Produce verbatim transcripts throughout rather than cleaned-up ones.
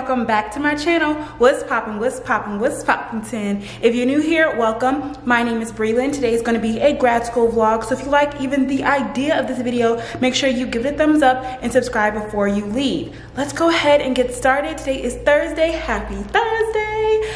welcome back to my channel. What's poppin', what's poppin', what's poppin'? If you're new here, welcome. My name is Breland. Today is gonna be a grad school vlog, so if you like even the idea of this video, make sure you give it a thumbs up and subscribe before you leave. Let's go ahead and get started. Today is Thursday. Happy Thursday.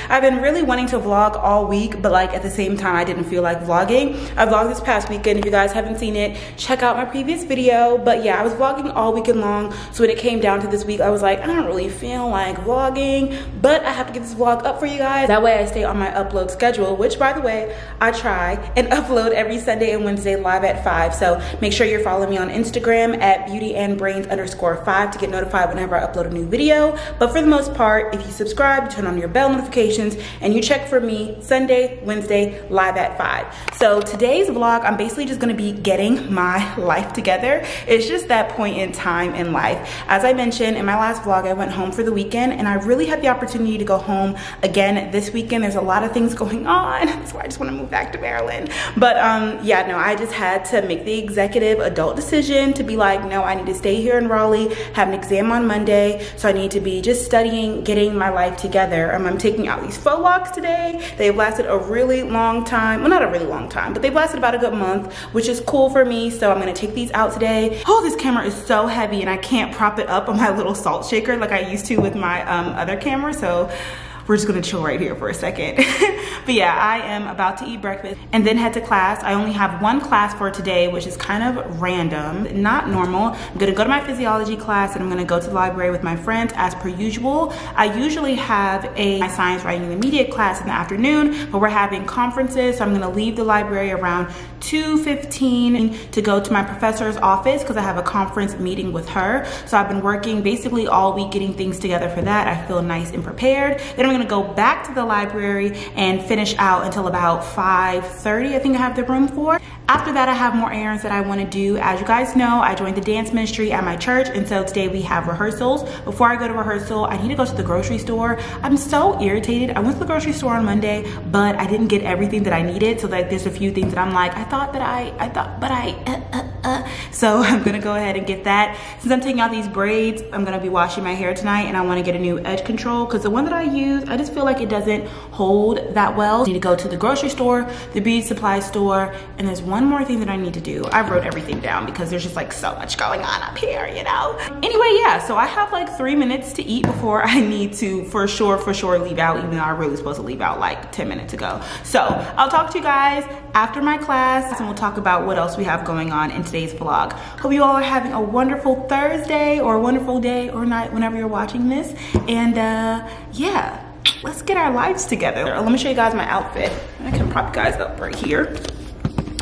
I've been really wanting to vlog all week, but like at the same time, I didn't feel like vlogging. I vlogged this past weekend. If you guys haven't seen it, check out my previous video. But yeah, I was vlogging all weekend long, so when it came down to this week, I was like, I don't really feel like vlogging, but I have to get this vlog up for you guys. That way I stay on my upload schedule, which by the way, I try and upload every Sunday and Wednesday live at five. So make sure you're following me on Instagram at beautyandbrains underscore five to get notified whenever I upload a new video. But for the most part, if you subscribe, turn on your bell notifications, and you check for me Sunday, Wednesday, live at five. So today's vlog, I'm basically just gonna be getting my life together. It's just that point in time in life. As I mentioned in my last vlog, I went home for the weekend, and I really had the opportunity to go home again this weekend. There's a lot of things going on, so I just want to move back to Maryland. But um, yeah, no, I just had to make the executive adult decision to be like, no, I need to stay here in Raleigh, have an exam on Monday, so I need to be just studying, getting my life together. Um, I'm taking out these faux locks today. They've lasted a really long time. Well, not a really long time, but they've lasted about a good month, which is cool for me, so I'm going to take these out today. Oh, this camera is so heavy, and I can't prop it up on my little salt shaker like I used to with my um, other camera, so we're just gonna chill right here for a second. But yeah, I am about to eat breakfast and then head to class. I only have one class for today, which is kind of random, not normal. I'm gonna go to my physiology class, and I'm gonna go to the library with my friends as per usual. I usually have a my science, writing, and media class in the afternoon, but we're having conferences, so I'm gonna leave the library around two fifteen to go to my professor's office because I have a conference meeting with her. So I've been working basically all week getting things together for that. I feel nice and prepared. Then I'm gonna go back to the library and finish out until about five thirty. I think I have the room for. After that, I have more errands that I want to do. As you guys know, I joined the dance ministry at my church, and so today we have rehearsals. Before I go to rehearsal, I need to go to the grocery store. I'm so irritated. I went to the grocery store on Monday, but I didn't get everything that I needed. So like, there's a few things that I'm like, I thought that I, I thought, but I, uh, uh, uh. So I'm gonna go ahead and get that. Since I'm taking out these braids, I'm gonna be washing my hair tonight, and I want to get a new edge control because the one that I use, I just feel like it doesn't hold that well. I need to go to the grocery store, the beauty supply store, and there's one more thing that I need to do. I wrote everything down because there's just like so much going on up here, you know? Anyway, yeah, so I have like three minutes to eat before I need to for sure, for sure leave out, even though I really was supposed to leave out like ten minutes ago. So I'll talk to you guys after my class, and we'll talk about what else we have going on in today's vlog. Hope you all are having a wonderful Thursday or a wonderful day or night whenever you're watching this. And uh, yeah. Let's get our lives together. Let me show you guys my outfit. I can prop you guys up right here.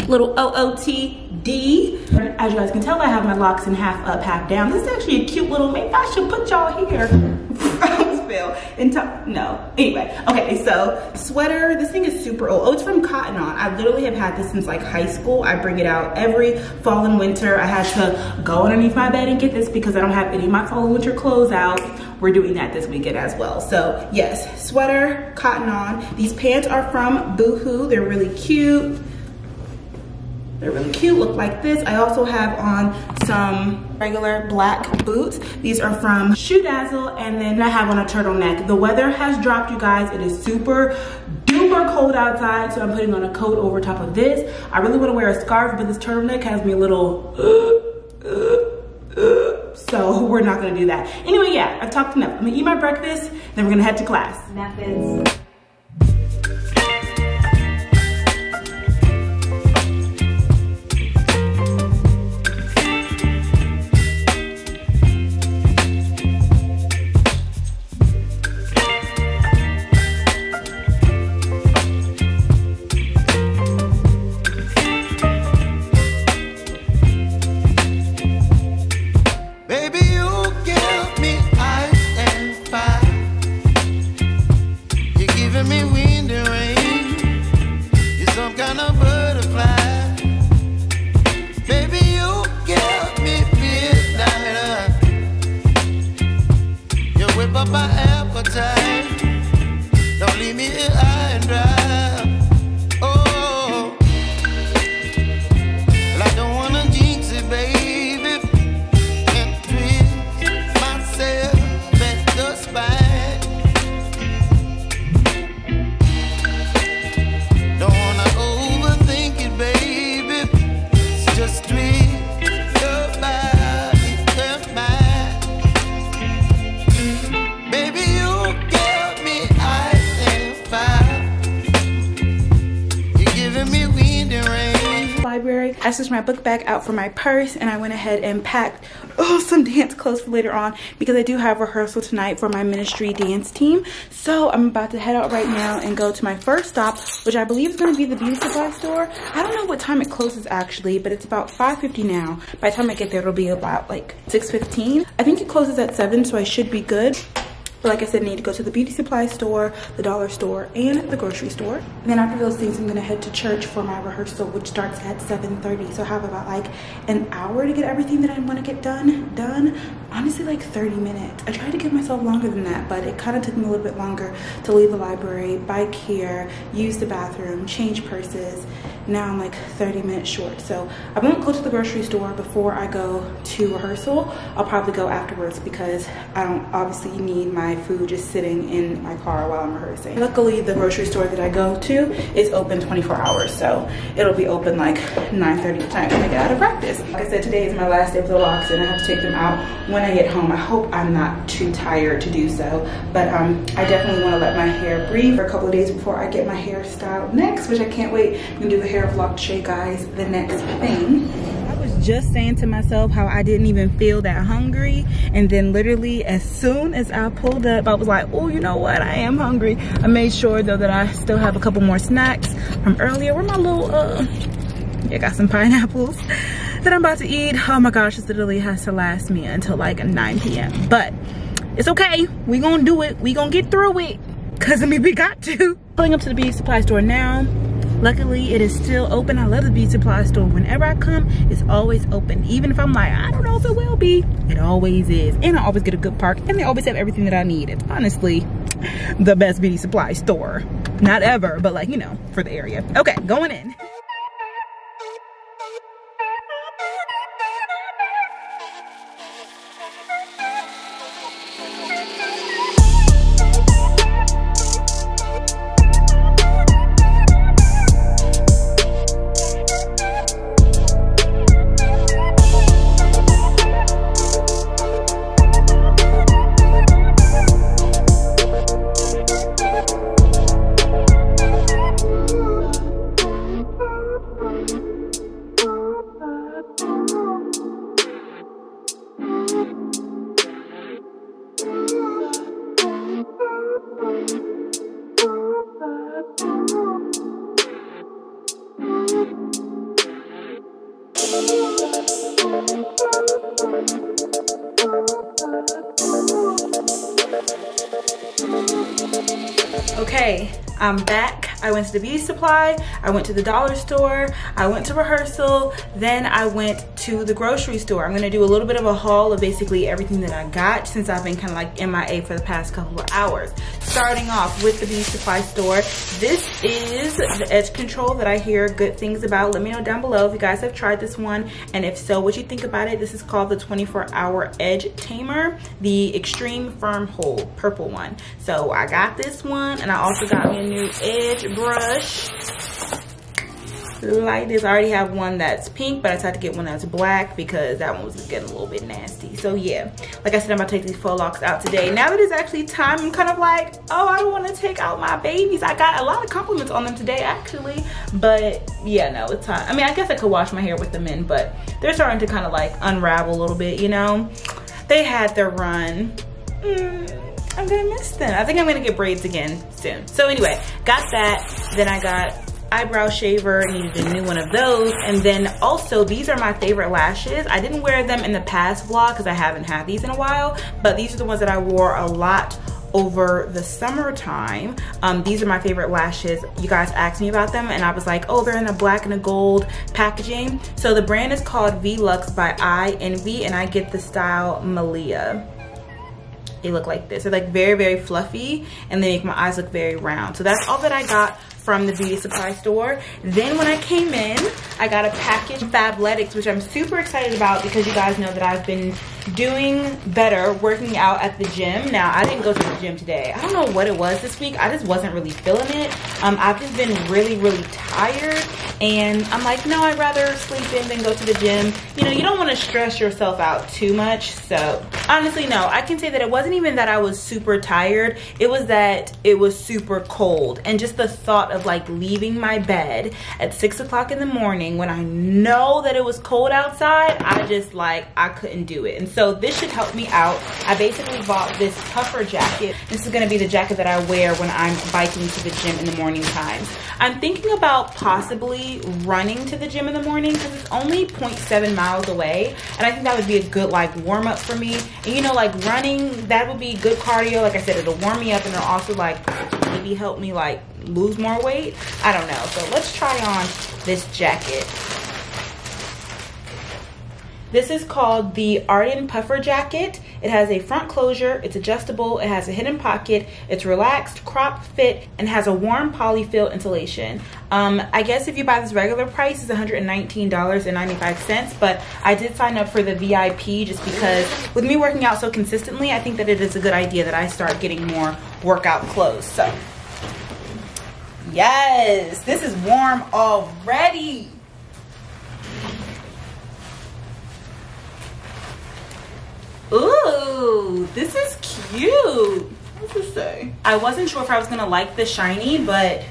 Little O O T D. As you guys can tell, I have my locks in half up, half down. This is actually a cute little, maybe I should put y'all here. And no, anyway, okay, so sweater, this thing is super old. Oh, it's from Cotton On. I literally have had this since like high school. I bring it out every fall and winter. I had to go underneath my bed and get this because I don't have any of my fall and winter clothes out. We're doing that this weekend as well. So yes, sweater, Cotton On. These pants are from Boohoo. They're really cute. They're really cute, look like this. I also have on some regular black boots. These are from Shoe Dazzle, and then I have on a turtleneck. The weather has dropped, you guys. It is super duper cold outside, so I'm putting on a coat over top of this. I really wanna wear a scarf, but this turtleneck has me a little, uh, uh, uh, so we're not gonna do that. Anyway, yeah, I've talked enough. I'm gonna eat my breakfast, then we're gonna head to class. Napkins. switched my book bag out for my purse, and I went ahead and packed oh, some dance clothes for later on because I do have rehearsal tonight for my ministry dance team. So I'm about to head out right now and go to my first stop, which I believe is going to be the beauty supply store. I don't know what time it closes actually, but it's about five fifty now. By the time I get there, it'll be about like six fifteen. I think it closes at seven, so I should be good. But like I said, I need to go to the beauty supply store, the dollar store, and the grocery store. And then after those things, I'm gonna head to church for my rehearsal, which starts at seven thirty. So I have about like an hour to get everything that I wanna get done, done. Honestly, like thirty minutes. I tried to give myself longer than that, but it kinda took me a little bit longer to leave the library, bike here, use the bathroom, change purses. Now I'm like thirty minutes short. So I won't go to the grocery store before I go to rehearsal. I'll probably go afterwards because I don't obviously need my food just sitting in my car while I'm rehearsing. Luckily, the grocery store that I go to is open twenty-four hours, so it'll be open like nine thirty the time when I get out of practice. Like I said, today is my last day of the locks and I have to take them out when I get home. I hope I'm not too tired to do so, but um, I definitely want to let my hair breathe for a couple of days before I get my hair styled next, which I can't wait. I'm gonna do the hair vlog to show you guys the next thing. Just saying to myself how I didn't even feel that hungry, and then literally as soon as I pulled up I was like, oh, you know what, I am hungry. I made sure though that I still have a couple more snacks from earlier. Where my little uh yeah, got some pineapples that I'm about to eat. Oh my gosh, this literally has to last me until like nine p m but it's okay, we gonna do it, we gonna get through it, because I mean we got to. Pulling up to the beauty supply store now. Luckily, it is still open. I love the beauty supply store. Whenever I come, it's always open. Even if I'm like, I don't know if it will be, it always is. And I always get a good park, and they always have everything that I need. It's honestly the best beauty supply store. Not ever, but like, you know, for the area. Okay, going in. I'm back. I went to the beauty supply, I went to the dollar store, I went to rehearsal, then I went to the grocery store. I'm gonna do a little bit of a haul of basically everything that I got since I've been kind of like M I A for the past couple of hours. Starting off with the beauty supply store. This is the edge control that I hear good things about. Let me know down below if you guys have tried this one, and if so, what you think about it. This is called the twenty-four hour edge tamer, the extreme firm hold purple one. So I got this one, and I also got me a new edge brush like this. I already have one that's pink, but I tried to get one that's black because that one was getting a little bit nasty. So yeah, like I said, I'm about to take these faux locks out today. Now that it's actually time, I'm kind of like, oh, I don't want to take out my babies. I got a lot of compliments on them today actually, but yeah, no, it's time. I mean, I guess I could wash my hair with them in, but they're starting to kind of like unravel a little bit, you know? They had their run. Mm. I'm gonna miss them. I think I'm gonna get braids again soon. So anyway, got that. Then I got eyebrow shaver, needed a new one of those. And then also, these are my favorite lashes. I didn't wear them in the past vlog because I haven't had these in a while, but these are the ones that I wore a lot over the summertime. Um, these are my favorite lashes. You guys asked me about them and I was like, oh, they're in a black and a gold packaging. So the brand is called V-Lux by I N V, and I get the style Malia. They look like this. They're like very, very fluffy, and they make my eyes look very round. So that's all that I got from the beauty supply store. Then when I came in, I got a package from Fabletics, which I'm super excited about because you guys know that I've been doing better working out at the gym. Now, I didn't go to the gym today. I don't know what it was this week. I just wasn't really feeling it. Um, I've just been really, really tired, and I'm like, no, I'd rather sleep in than go to the gym. You know, you don't want to stress yourself out too much. So honestly, no, I can say that it wasn't even that I was super tired. It was that it was super cold, and just the thought of like leaving my bed at six o'clock in the morning when I know that it was cold outside. I just like, I couldn't do it. And so this should help me out. I basically bought this puffer jacket. This is gonna be the jacket that I wear when I'm biking to the gym in the morning times. I'm thinking about possibly running to the gym in the morning because it's only zero point seven miles away. And I think that would be a good like warm up for me. And you know, like running, that would be good cardio. Like I said, it'll warm me up and it'll also like maybe help me like lose more weight. I don't know. So let's try on this jacket. This is called the Arden Puffer Jacket. It has a front closure, it's adjustable, it has a hidden pocket, it's relaxed, crop fit, and has a warm polyfill insulation. Um, I guess if you buy this regular price, it's one hundred nineteen dollars and ninety-five cents, but I did sign up for the V I P just because with me working out so consistently, I think that it is a good idea that I start getting more workout clothes, so. Yes, this is warm already. Ooh, this is cute. What's it say? I wasn't sure if I was gonna like the shiny, but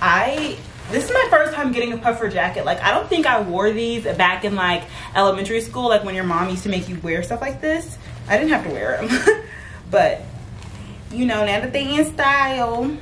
I, this is my first time getting a puffer jacket. Like, I don't think I wore these back in like elementary school, like when your mom used to make you wear stuff like this. I didn't have to wear them, but you know, now that they in style,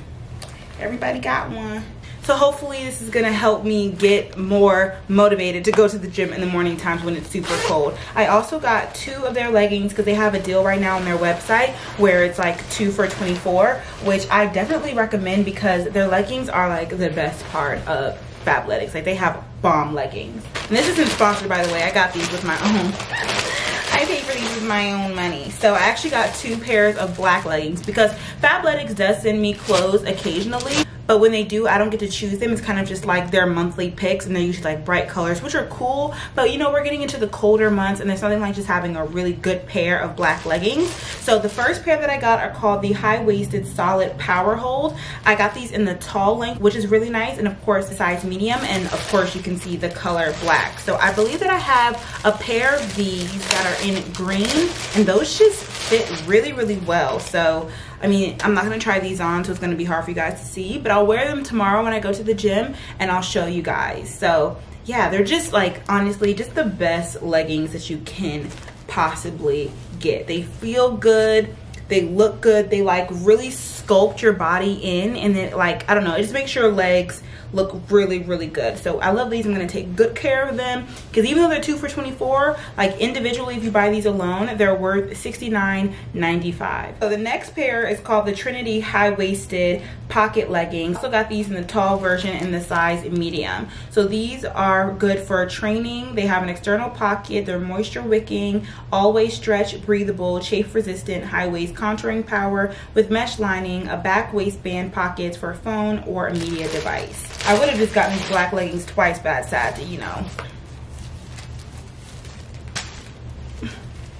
everybody got one. So hopefully this is gonna help me get more motivated to go to the gym in the morning times when it's super cold. I also got two of their leggings because they have a deal right now on their website where it's like two for twenty-four, which I definitely recommend because their leggings are like the best part of Fabletics. Like they have bomb leggings. And this isn't sponsored, by the way. I got these with my own. I paid for these with my own money. So I actually got two pairs of black leggings because Fabletics does send me clothes occasionally. But when they do, I don't get to choose them. It's kind of just like their monthly picks, and they're usually like bright colors, which are cool. But you know, we're getting into the colder months, and there's something like just having a really good pair of black leggings. So the first pair that I got are called the High-Waisted Solid Power Hold. I got these in the tall length, which is really nice, and of course the size medium, and of course you can see the color black. So I believe that I have a pair of these that are in green, and those just fit really, really well. So I mean, I'm not gonna try these on, so it's gonna be hard for you guys to see, but I'll wear them tomorrow when I go to the gym and I'll show you guys. So yeah, they're just like, honestly, just the best leggings that you can possibly get. They feel good, they look good, they like really sculpt your body in, and then like, I don't know, it just makes your legs look really, really good. So I love these. I'm gonna take good care of them because even though they're two for twenty-four, like individually, if you buy these alone, they're worth sixty-nine ninety-five. So the next pair is called the Trinity High-Waisted Pocket Leggings. Also got these in the tall version in the size medium. So these are good for training. They have an external pocket. They're moisture wicking, always stretch, breathable, chafe resistant, high waist contouring power with mesh lining, a back waistband pockets for a phone or a media device. I would have just gotten these black leggings twice, but I decided to, you know.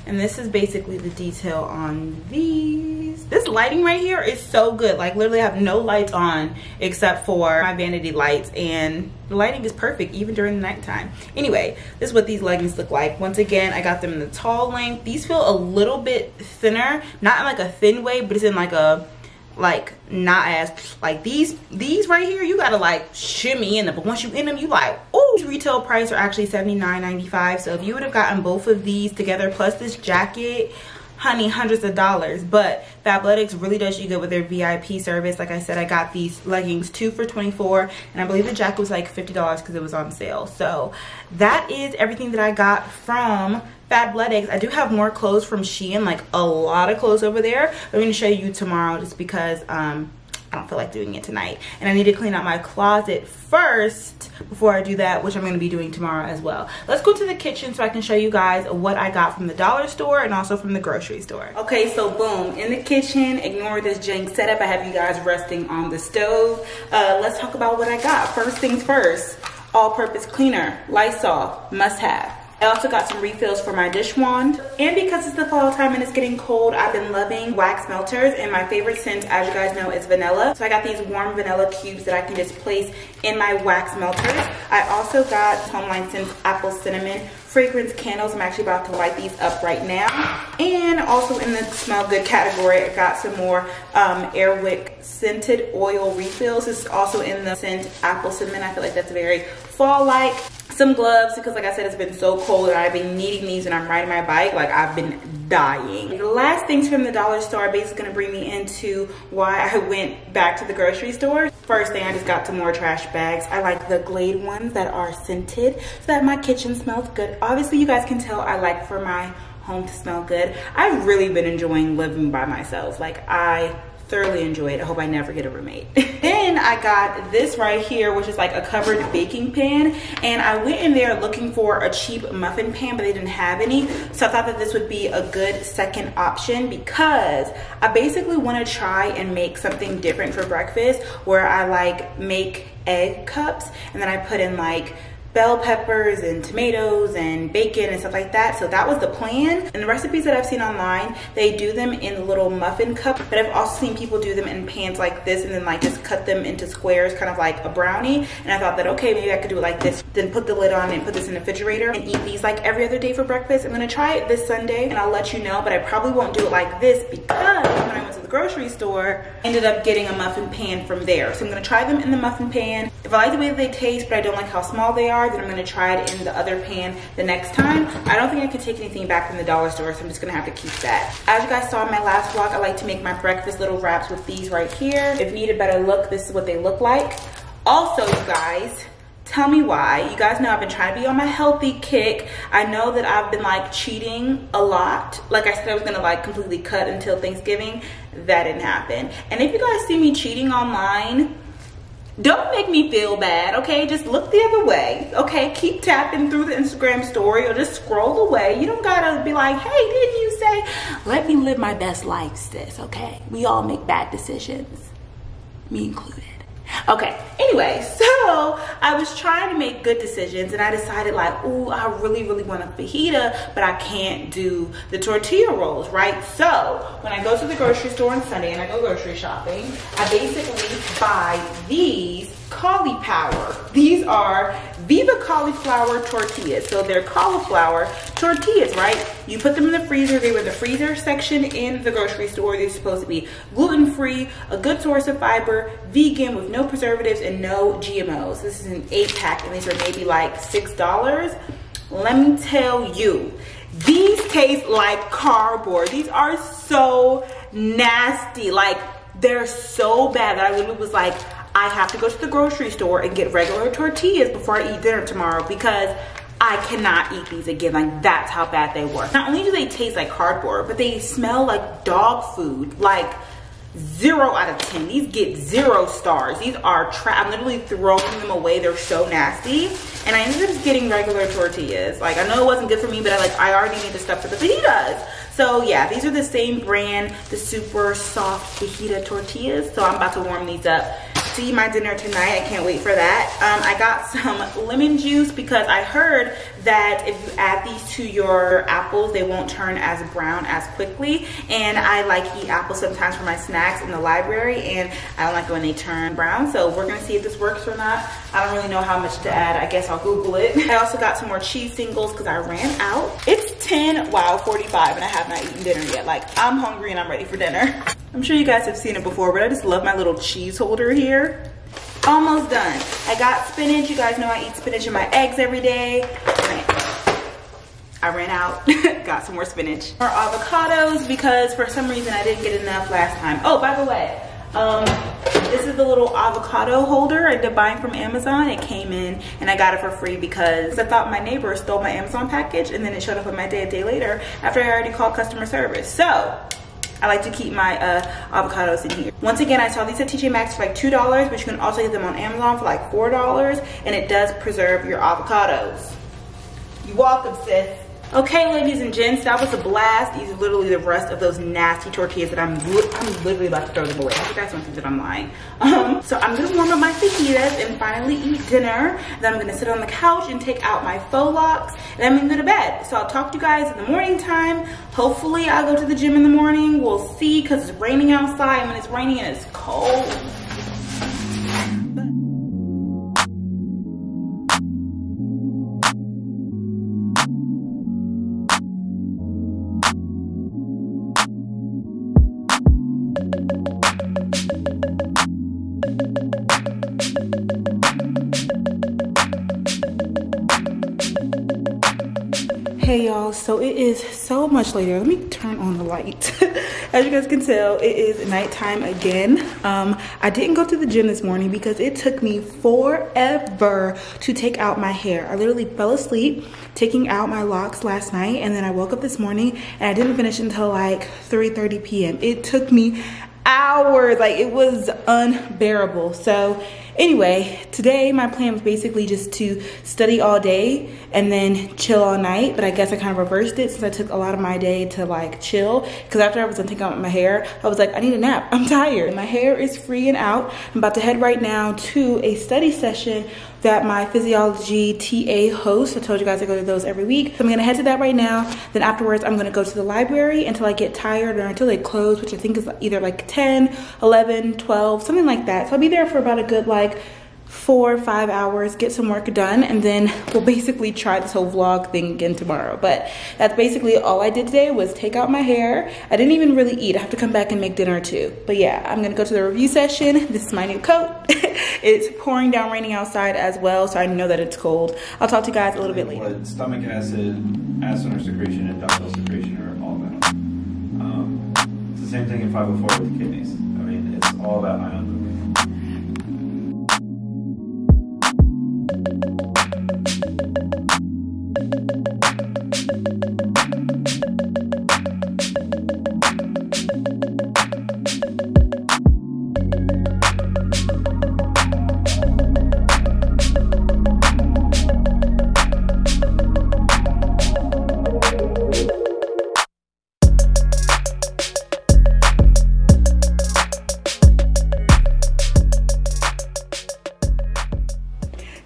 And this is basically the detail on these. This lighting right here is so good. Like literally I have no lights on except for my vanity lights, and the lighting is perfect even during the nighttime. Anyway, this is what these leggings look like. Once again, I got them in the tall length. These feel a little bit thinner, not in like a thin way, but it's in like a, like not as like these these right here, you gotta like shimmy in them, but once you in them you like, oh. Retail price are actually seventy-nine ninety-five, so if you would have gotten both of these together plus this jacket, honey, hundreds of dollars. But Fabletics really does you good with their V I P service. Like I said, I got these leggings two for twenty-four, and I believe the jacket was like fifty dollars because it was on sale. So that is everything that I got from Fabletics. I do have more clothes from Shein, like a lot of clothes over there. I'm going to show you tomorrow just because um, I don't feel like doing it tonight. And I need to clean out my closet first before I do that, which I'm going to be doing tomorrow as well. Let's go to the kitchen so I can show you guys what I got from the dollar store and also from the grocery store. Okay, so boom, in the kitchen, ignore this jank setup. I have you guys resting on the stove. Uh, let's talk about what I got. First things first, all-purpose cleaner, Lysol, must-have. I also got some refills for my dish wand. And because it's the fall time and it's getting cold, I've been loving wax melters, and my favorite scent, as you guys know, is vanilla. So I got these warm vanilla cubes that I can just place in my wax melters. I also got Homeline Scents Apple Cinnamon fragrance candles. I'm actually about to light these up right now. And also in the smell good category, I got some more um, Air Wick scented oil refills. This is also in the scent apple cinnamon. I feel like that's very fall-like. Some gloves, because like I said, it's been so cold and I've been needing these when I'm riding my bike. Like, I've been dying. The last things from the dollar store are basically gonna bring me into why I went back to the grocery store. First thing, I just got some more trash bags. I like the Glade ones that are scented so that my kitchen smells good. Obviously, you guys can tell I like for my home to smell good. I've really been enjoying living by myself. Like, I thoroughly enjoy it. I hope I never get a roommate. Then I got this right here, which is like a covered baking pan, and I went in there looking for a cheap muffin pan, but they didn't have any, so I thought that this would be a good second option because I basically want to try and make something different for breakfast, where I like make egg cups and then I put in like bell peppers and tomatoes and bacon and stuff like that. So that was the plan. And the recipes that I've seen online, they do them in little muffin cups, but I've also seen people do them in pans like this and then like just cut them into squares, kind of like a brownie. And I thought that, okay, maybe I could do it like this, then put the lid on and put this in the refrigerator and eat these like every other day for breakfast. I'm gonna try it this Sunday and I'll let you know, but I probably won't do it like this because when I went to the grocery store, I ended up getting a muffin pan from there. So I'm gonna try them in the muffin pan. If I like the way that they taste, but I don't like how small they are, then I'm gonna try it in the other pan the next time. I don't think I can take anything back from the dollar store, so I'm just gonna have to keep that. As you guys saw in my last vlog, I like to make my breakfast little wraps with these right here. If you need a better look, this is what they look like. Also, you guys, tell me why. You guys know I've been trying to be on my healthy kick. I know that I've been like cheating a lot. Like I said, I was gonna like completely cut until Thanksgiving. That didn't happen. And if you guys see me cheating online, don't make me feel bad, okay? Just look the other way, okay? Keep tapping through the Instagram story or just scroll away. You don't gotta be like, hey, didn't you say? Let me live my best life, sis, okay? We all make bad decisions, me included. Okay, anyway, so I was trying to make good decisions and I decided like, ooh, I really, really want a fajita, but I can't do the tortilla rolls, right? So when I go to the grocery store on Sunday and I go grocery shopping, I basically buy these Caulipower. These are Viva cauliflower tortillas. So they're cauliflower tortillas, right? You put them in the freezer. They were in the freezer section in the grocery store. They're supposed to be gluten-free, a good source of fiber, vegan with no preservatives and no G M Os. This is an eight pack and these are maybe like six dollars. Let me tell you, these taste like cardboard. These are so nasty. Like, they're so bad that I literally was like, I have to go to the grocery store and get regular tortillas before I eat dinner tomorrow because I cannot eat these again. Like, that's how bad they were. Not only do they taste like cardboard, but they smell like dog food. Like, zero out of ten. These get zero stars. These are trash. I'm literally throwing them away. They're so nasty. And I ended up just getting regular tortillas. Like, I know it wasn't good for me, but I, like, I already needed stuff for the fajitas. So yeah, these are the same brand, the super soft fajita tortillas. So I'm about to warm these up to eat my dinner tonight. I can't wait for that. Um, I got some lemon juice because I heard that if you add these to your apples, they won't turn as brown as quickly. And I like eat apples sometimes for my snacks in the library, and I don't like when they turn brown. So we're gonna see if this works or not. I don't really know how much to add. I guess I'll Google it. I also got some more cheese singles because I ran out. It's ten, wow, forty-five, and I have not eaten dinner yet. Like, I'm hungry and I'm ready for dinner. I'm sure you guys have seen it before, but I just love my little cheese holder here. Almost done. I got spinach. You guys know I eat spinach in my eggs every day. I ran out, got some more spinach. More avocados because for some reason I didn't get enough last time. Oh, by the way, um, this is the little avocado holder I did buying from Amazon. It came in and I got it for free because I thought my neighbor stole my Amazon package and then it showed up on my day a day later after I already called customer service. So I like to keep my uh, avocados in here. Once again, I saw these at T J Maxx for like two dollars, but you can also get them on Amazon for like four dollars, and it does preserve your avocados. You're welcome, sis. Okay, ladies and gents, that was a blast. These are literally the rest of those nasty tortillas that I'm, li I'm literally about to throw them away. I think that's one thing that I'm lying. Um, so I'm gonna warm up my fajitas and finally eat dinner. Then I'm gonna sit on the couch and take out my faux locks, and I'm gonna go to bed. So I'll talk to you guys in the morning time. Hopefully I'll go to the gym in the morning. We'll see, cause it's raining outside, and when it's raining and it's cold. Okay, y'all, so it is so much later. Let me turn on the light. As you guys can tell, it is nighttime again. Um, I didn't go to the gym this morning because it took me forever to take out my hair. I literally fell asleep taking out my locks last night, and then I woke up this morning and I didn't finish until like three thirty p m It took me hours, like it was unbearable. So anyway, today my plan was basically just to study all day and then chill all night, but I guess I kind of reversed it since I took a lot of my day to like chill, because after I was done taking out my hair, I was like, I need a nap, I'm tired. My hair is freaking out. I'm about to head right now to a study session that my physiology T A hosts. I told you guys I go to those every week. So I'm gonna head to that right now. Then afterwards, I'm gonna go to the library until I get tired or until they close, which I think is either like ten, eleven, twelve, something like that. So I'll be there for about a good like four or five hours, get some work done, and then we'll basically try this whole vlog thing again tomorrow. But that's basically all I did today, was take out my hair. I didn't even really eat. I have to come back and make dinner too. But yeah, I'm gonna go to the review session. This is my new coat. It's pouring down, raining outside as well, so I know that it's cold. I'll talk to you guys a little bit later. Stomach acid, acinar secretion, and ductal secretion are all about. Um, it's the same thing in five oh four with the kidneys. I mean, it's all about ion movement.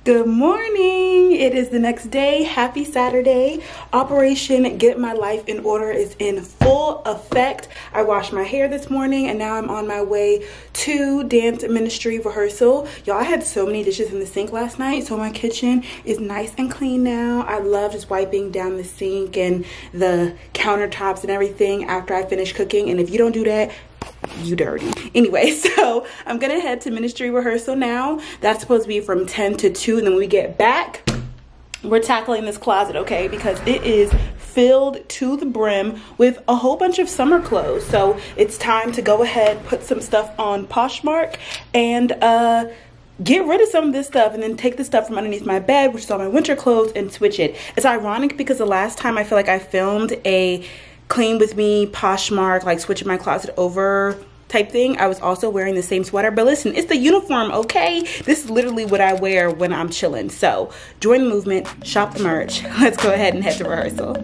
Good morning. It is the next day. Happy Saturday. Operation Get My Life in Order is in full effect. I washed my hair this morning and now I'm on my way to dance ministry rehearsal. Y'all, I had so many dishes in the sink last night, so my kitchen is nice and clean now. I love just wiping down the sink and the countertops and everything after I finish cooking, and if you don't do that, you dirty. Anyway, so I'm gonna head to ministry rehearsal now. That's supposed to be from ten to two, and then when we get back, we're tackling this closet, okay? Because it is filled to the brim with a whole bunch of summer clothes. So it's time to go ahead, put some stuff on Poshmark, and uh get rid of some of this stuff, and then take the stuff from underneath my bed, which is all my winter clothes, and switch it. It's ironic because the last time I feel like I filmed a clean with me Poshmark, like switching my closet over type thing, I was also wearing the same sweater. But listen, it's the uniform, okay? This is literally what I wear when I'm chilling. So join the movement, shop the merch. Let's go ahead and head to rehearsal.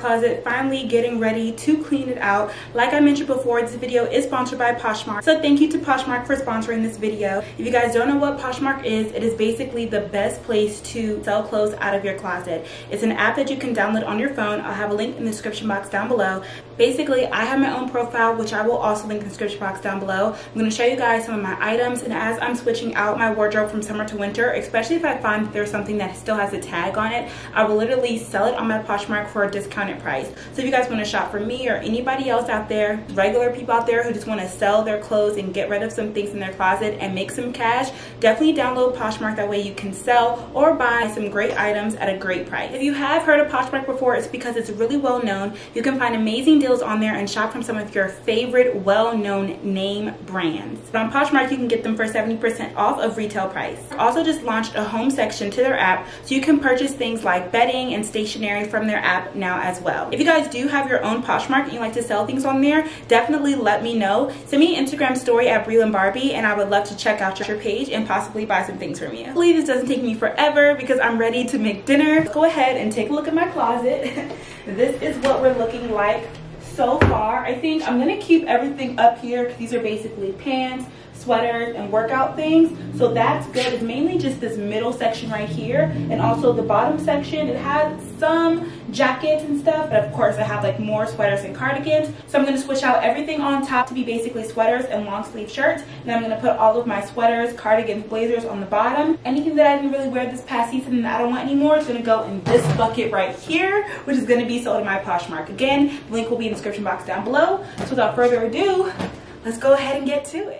Closet, finally getting ready to clean it out. Like I mentioned before, this video is sponsored by Poshmark, so thank you to Poshmark for sponsoring this video. If you guys don't know what Poshmark is, it is basically the best place to sell clothes out of your closet. It's an app that you can download on your phone. I'll have a link in the description box down below. Basically, I have my own profile, which I will also link in the description box down below. I'm going to show you guys some of my items, and as I'm switching out my wardrobe from summer to winter, especially if I find that there's something that still has a tag on it, I will literally sell it on my Poshmark Poshmark for a discounted price. So if you guys want to shop for me or anybody else out there, regular people out there who just want to sell their clothes and get rid of some things in their closet and make some cash, definitely download Poshmark. That way you can sell or buy some great items at a great price. If you have heard of Poshmark before, it's because it's really well known. You can find amazing deals on there and shop from some of your favorite well-known name brands. But on Poshmark, you can get them for seventy percent off of retail price. Also just launched a home section to their app, so you can purchase things like bedding and stationery from their app now as well. If you guys do have your own Poshmark and you like to sell things on there, definitely let me know. Send me an Instagram story at BrelynnBarbie and I would love to check out your page and possibly buy some things from you. Hopefully this doesn't take me forever because I'm ready to make dinner. Let's go ahead and take a look at my closet. This is what we're looking like so far. I think I'm gonna keep everything up here because these are basically pants, sweaters, and workout things, so that's good. It's mainly just this middle section right here, and also the bottom section. It has some jackets and stuff, but of course I have like more sweaters and cardigans, so I'm going to switch out everything on top to be basically sweaters and long sleeve shirts, and I'm going to put all of my sweaters, cardigans, blazers on the bottom. Anything that I didn't really wear this past season and I don't want anymore is going to go in this bucket right here, which is going to be sold in my Poshmark. Again, the link will be in the description box down below. So without further ado, let's go ahead and get to it.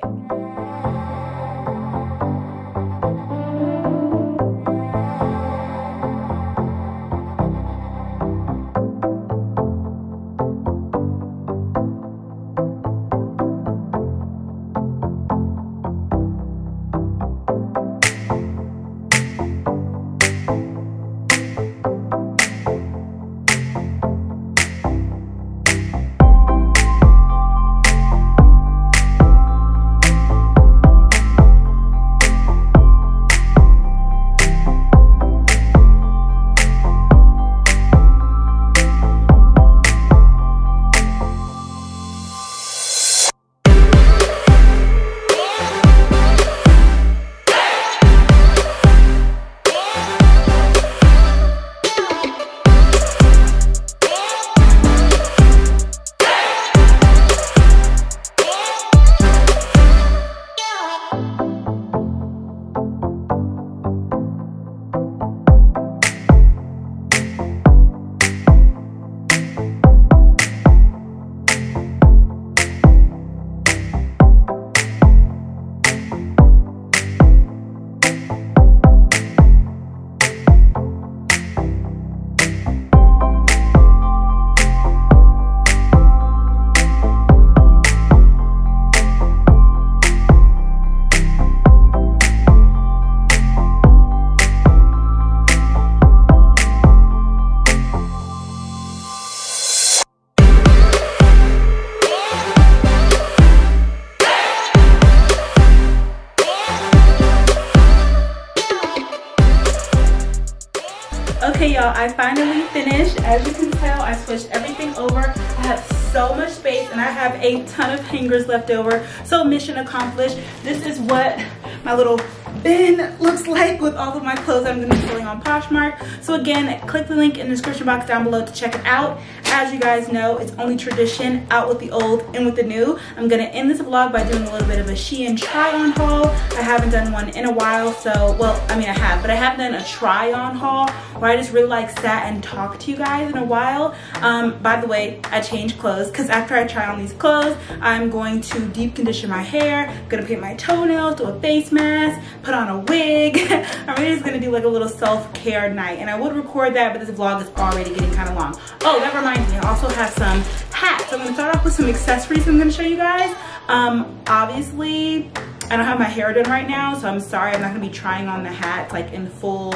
Okay y'all, I finally finished. As you can tell, I switched everything over. I have so much space and I have a ton of hangers left over. So mission accomplished. This is what my little bin looks like with all of my clothes I'm gonna be selling on Poshmark. So again, click the link in the description box down below to check it out. As you guys know, it's only tradition, out with the old, in with the new. I'm gonna end this vlog by doing a little bit of a Shein try-on haul. I haven't done one in a while, so, well, I mean I have, but I have done a try-on haul where I just really like sat and talked to you guys in a while. Um, by the way, I changed clothes because after I try on these clothes, I'm going to deep condition my hair, gonna paint my toenails, do a face mask, put on a wig. I'm really just gonna do like a little self-care night, and I would record that, but this vlog is already getting kind of long. Oh, that reminds me, I also have some hats. I'm gonna start off with some accessories I'm gonna show you guys. Um, obviously, I don't have my hair done right now, so I'm sorry I'm not gonna be trying on the hats like in full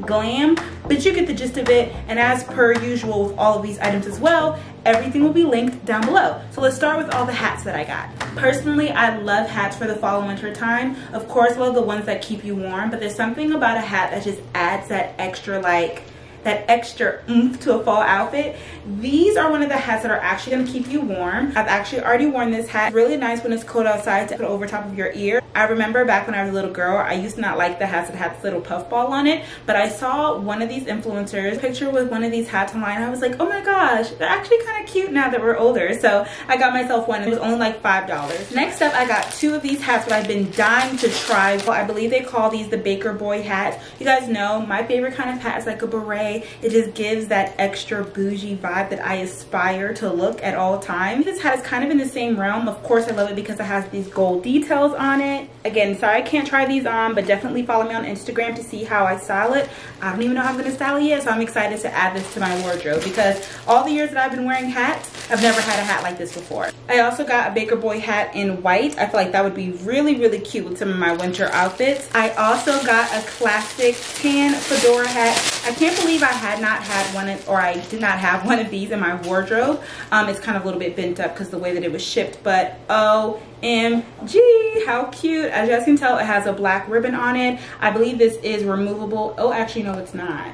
glam, but you get the gist of it. And as per usual with all of these items as well, everything will be linked down below. So let's start with all the hats that I got. Personally, I love hats for the fall and winter time. Of course, I love the ones that keep you warm, but there's something about a hat that just adds that extra like, that extra oomph to a fall outfit. These are one of the hats that are actually gonna keep you warm. I've actually already worn this hat. It's really nice when it's cold outside to put over top of your ear. I remember back when I was a little girl, I used to not like the hats that had this little puffball on it, but I saw one of these influencers picture with one of these hats online. I was like, oh my gosh, they're actually kind of cute now that we're older. So I got myself one. It was only like five dollars. Next up, I got two of these hats that I've been dying to try. Well, I believe they call these the Baker Boy hats. You guys know my favorite kind of hat is like a beret, day. It just gives that extra bougie vibe that I aspire to look at all times. This hat is kind of in the same realm. Of course, I love it because it has these gold details on it. Again, sorry I can't try these on, but definitely follow me on Instagram to see how I style it. I don't even know how I'm gonna style it yet, so I'm excited to add this to my wardrobe because all the years that I've been wearing hats, I've never had a hat like this before. I also got a Baker Boy hat in white. I feel like that would be really, really cute with some of my winter outfits. I also got a classic tan fedora hat. I can't believe I had not had one, of, or I did not have one of these in my wardrobe. Um, it's kind of a little bit bent up because the way that it was shipped, but oh, O M G, how cute. As you guys can tell, it has a black ribbon on it. I believe this is removable. Oh, actually, no, it's not.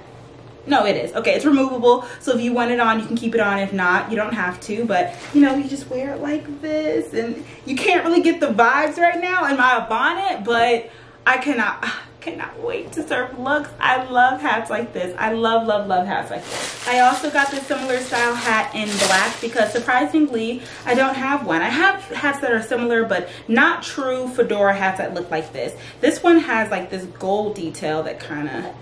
No, it is. Okay, it's removable. So if you want it on, you can keep it on. If not, you don't have to. But, you know, you just wear it like this. And you can't really get the vibes right now in my bonnet, but I cannot... cannot wait to surf looks. I love hats like this. I love, love, love hats like this. I also got this similar style hat in black because surprisingly, I don't have one. I have hats that are similar, but not true fedora hats that look like this. This one has like this gold detail that kind of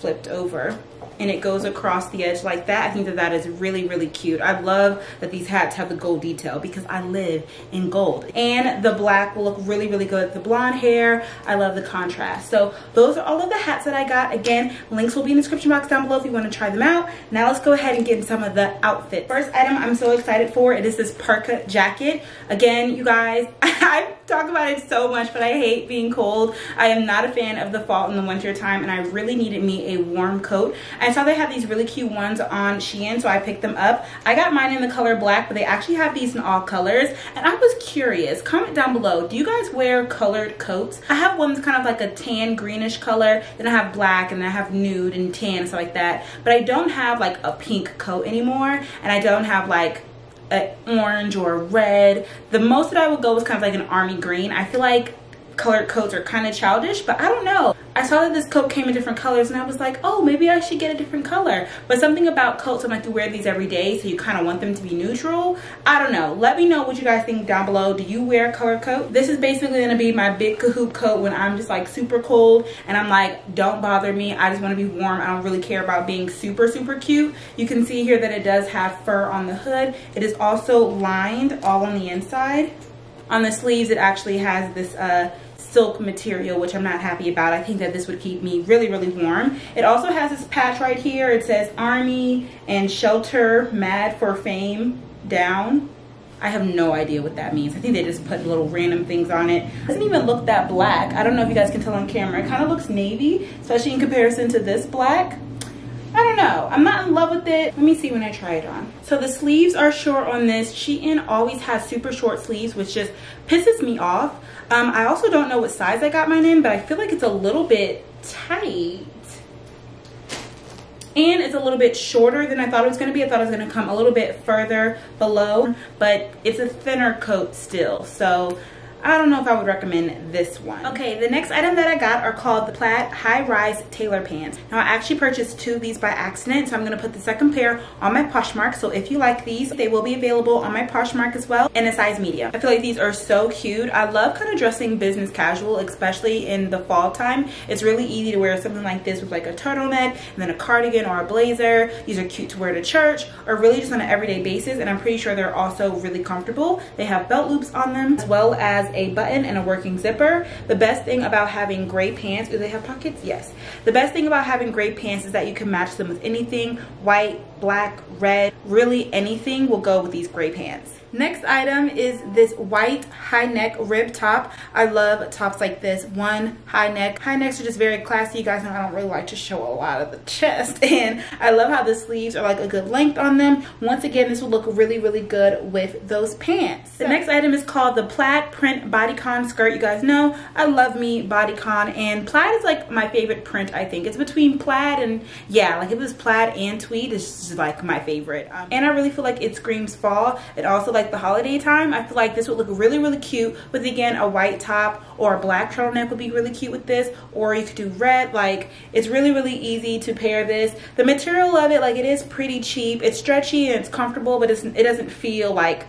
flipped over and it goes across the edge like that. I think that that is really, really cute. I love that these hats have the gold detail because I live in gold. And the black will look really, really good with the blonde hair. I love the contrast. So those are all of the hats that I got. Again, links will be in the description box down below if you want to try them out. Now let's go ahead and get in some of the outfits. First item I'm so excited for, it is this parka jacket. Again, you guys, I talk about it so much, but I hate being cold. I am not a fan of the fall and the winter time, and I really needed me a warm coat. I saw they have these really cute ones on Shein, so I picked them up. I got mine in the color black, but they actually have these in all colors. And I was curious, comment down below, do you guys wear colored coats? I have one that's kind of like a tan greenish color, then I have black, and then I have nude and tan, stuff like that. But I don't have like a pink coat anymore, and I don't have like an orange or red. The most that I would go was kind of like an army green. I feel like colored coats are kind of childish, but I don't know. I saw that this coat came in different colors and I was like, oh, maybe I should get a different color. But something about coats, I'm like, you wear these every day, so you kind of want them to be neutral. I don't know. Let me know what you guys think down below. Do you wear a color coat? This is basically gonna be my big Kahoot coat when I'm just like super cold and I'm like, don't bother me. I just wanna be warm. I don't really care about being super, super cute. You can see here that it does have fur on the hood. It is also lined all on the inside. On the sleeves, it actually has this uh, silk material, which I'm not happy about. I think that this would keep me really, really warm. It also has this patch right here. It says Army and Shelter, Mad for Fame, Down. I have no idea what that means. I think they just put little random things on it. It doesn't even look that black. I don't know if you guys can tell on camera. It kind of looks navy, especially in comparison to this black. I don't know. I'm not in love with it. Let me see when I try it on. So the sleeves are short on this. Shein always has super short sleeves, which just pisses me off. Um, I also don't know what size I got mine in, but I feel like it's a little bit tight. And it's a little bit shorter than I thought it was going to be. I thought it was going to come a little bit further below, but it's a thinner coat still. So I don't know if I would recommend this one. Okay, the next item that I got are called the plaid high-rise tailor pants. Now I actually purchased two of these by accident, so I'm gonna put the second pair on my Poshmark. So if you like these, they will be available on my Poshmark as well in a size medium. I feel like these are so cute. I love kind of dressing business casual, especially in the fall time. It's really easy to wear something like this with like a turtleneck and then a cardigan or a blazer. These are cute to wear to church or really just on an everyday basis, and I'm pretty sure they're also really comfortable. They have belt loops on them as well as a button and a working zipper. The best thing about having gray pants, do they have pockets? Yes. The best thing about having gray pants is that you can match them with anything. White, black, red, really anything will go with these gray pants. Next item is this white high neck rib top. I love tops like this. One high neck. High necks are just very classy. You guys know I don't really like to show a lot of the chest, and I love how the sleeves are like a good length on them. Once again, this will look really, really good with those pants. The next item is called the plaid print bodycon skirt. You guys know I love me bodycon, and plaid is like my favorite print. I think it's between plaid and, yeah, like if it was plaid and tweed, it's just like my favorite. Um, and I really feel like it screams fall. It also, like, Like the holiday time, I feel like this would look really, really cute with, again, a white top, or a black turtleneck would be really cute with this, or you could do red. Like, it's really, really easy to pair this. The material of it, like, it is pretty cheap. It's stretchy and it's comfortable, but it's, it doesn't feel like,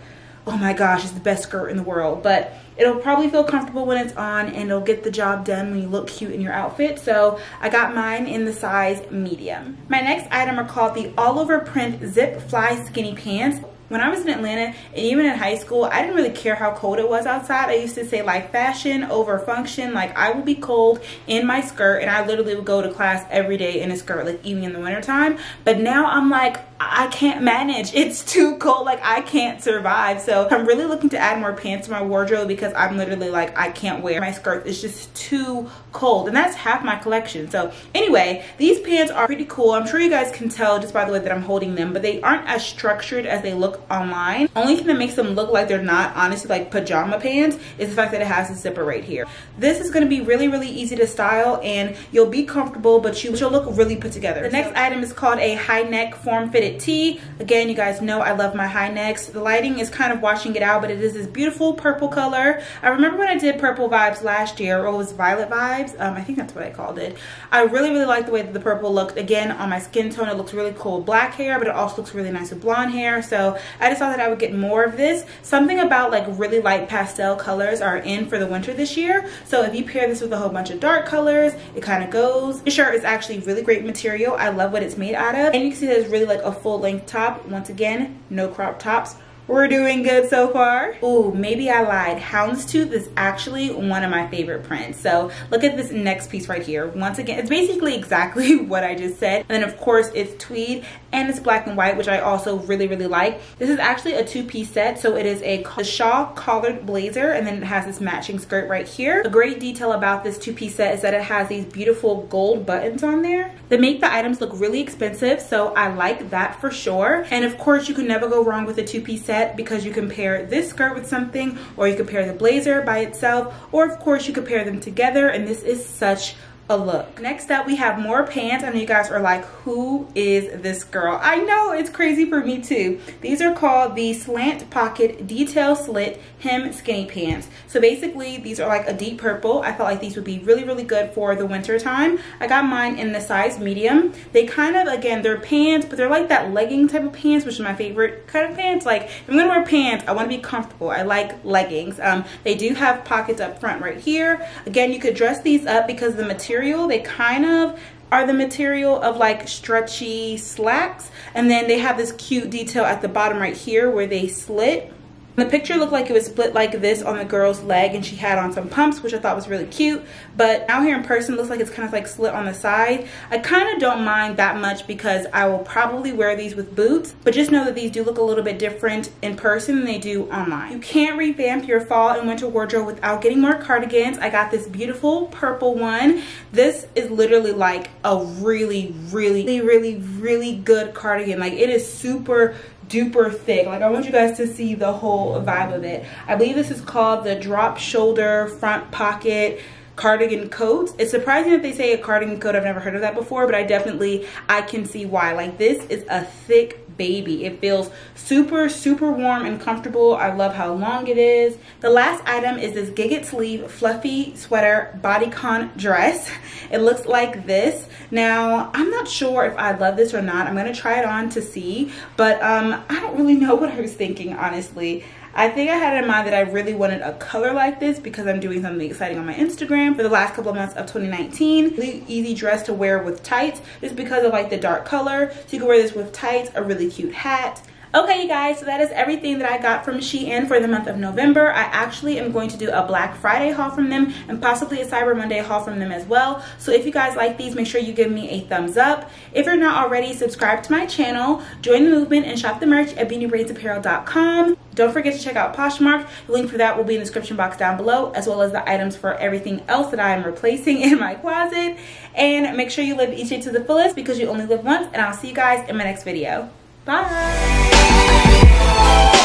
oh my gosh, it's the best skirt in the world. But It'll probably feel comfortable when it's on, and it'll get the job done when you look cute in your outfit. So I got mine in the size medium. My next item are called the all over print zip fly skinny pants. When I was in Atlanta, and even in high school, I didn't really care how cold it was outside. I used to say, like, fashion over function. Like, I would be cold in my skirt, and I literally would go to class every day in a skirt, like, even in the wintertime. But now I'm like, I can't manage. It's too cold. Like, I can't survive. So I'm really looking to add more pants to my wardrobe because I'm literally like, I can't wear my skirt. It's just too cold. And that's half my collection. So anyway, these pants are pretty cool. I'm sure you guys can tell just by the way that I'm holding them, but they aren't as structured as they look online. Only thing that makes them look like they're not honestly like pajama pants is the fact that it has a zipper right here. This is going to be really, really easy to style, and you'll be comfortable, but you, you'll look really put together. The next item is called a high neck form-fitted tee. Again, you guys know I love my high necks. The lighting is kind of washing it out, but it is this beautiful purple color. I remember when I did purple vibes last year, or it was violet vibes. Um, I think that's what I called it. I really, really like the way that the purple looked. Again, on my skin tone, it looks really cool with black hair, but it also looks really nice with blonde hair. So I just thought that I would get more of this. Something about like really light pastel colors are in for the winter this year. So if you pair this with a whole bunch of dark colors, it kind of goes. This shirt is actually really great material. I love what it's made out of. And you can see that it's really like a full length top. Once again, no crop tops. We're doing good so far. Ooh, maybe I lied. Houndstooth is actually one of my favorite prints. So look at this next piece right here. Once again, it's basically exactly what I just said. And then of course it's tweed and it's black and white, which I also really, really like. This is actually a two-piece set. So it is a shawl collared blazer, and then it has this matching skirt right here. A great detail about this two-piece set is that it has these beautiful gold buttons on there that make the items look really expensive. So I like that for sure. And of course you can never go wrong with a two-piece set, because you can pair this skirt with something, or you can pair the blazer by itself, or of course you could pair them together, and this is such a look. Next up, we have more pants. I know you guys are like, who is this girl? I know, it's crazy for me too. These are called the slant pocket detail slit hem skinny pants. So basically these are like a deep purple. I felt like these would be really, really good for the winter time. I got mine in the size medium. They kind of, again, they're pants, but they're like that legging type of pants, which is my favorite kind of pants. Like, if I'm gonna wear pants, I want to be comfortable. I like leggings. Um, they do have pockets up front right here. Again, you could dress these up because the material, they kind of are the material of like stretchy slacks, and then they have this cute detail at the bottom right here where they slit. The picture looked like it was split like this on the girl's leg, and she had on some pumps, which I thought was really cute, but out here in person it looks like it's kind of like slit on the side. I kind of don't mind that much because I will probably wear these with boots, but just know that these do look a little bit different in person than they do online. You can't revamp your fall and winter wardrobe without getting more cardigans. I got this beautiful purple one. This is literally like a really, really, really, really good cardigan. Like, it is super duper thick. Like, I want you guys to see the whole vibe of it. I believe this is called the drop shoulder front pocket cardigan coat. It's surprising that they say a cardigan coat. I've never heard of that before, but I definitely, I can see why. Like, this is a thick baby. It feels super, super warm and comfortable. I love how long it is. The last item is this gigget sleeve fluffy sweater bodycon dress. It looks like this. Now, I'm not sure if I love this or not. I'm gonna try it on to see, but um, I don't really know what I was thinking, honestly. I think I had in mind that I really wanted a color like this because I'm doing something exciting on my Instagram for the last couple of months of twenty nineteen. Really easy dress to wear with tights just because of like the dark color. So you can wear this with tights, a really cute hat. Okay, you guys, so that is everything that I got from Shein for the month of November. I actually am going to do a Black Friday haul from them and possibly a Cyber Monday haul from them as well. So if you guys like these, make sure you give me a thumbs up. If you're not already, subscribe to my channel, join the movement, and shop the merch at Beauty and Brains Apparel dot com. Don't forget to check out Poshmark. The link for that will be in the description box down below, as well as the items for everything else that I am replacing in my closet. And make sure you live each day to the fullest because you only live once, and I'll see you guys in my next video. Bye!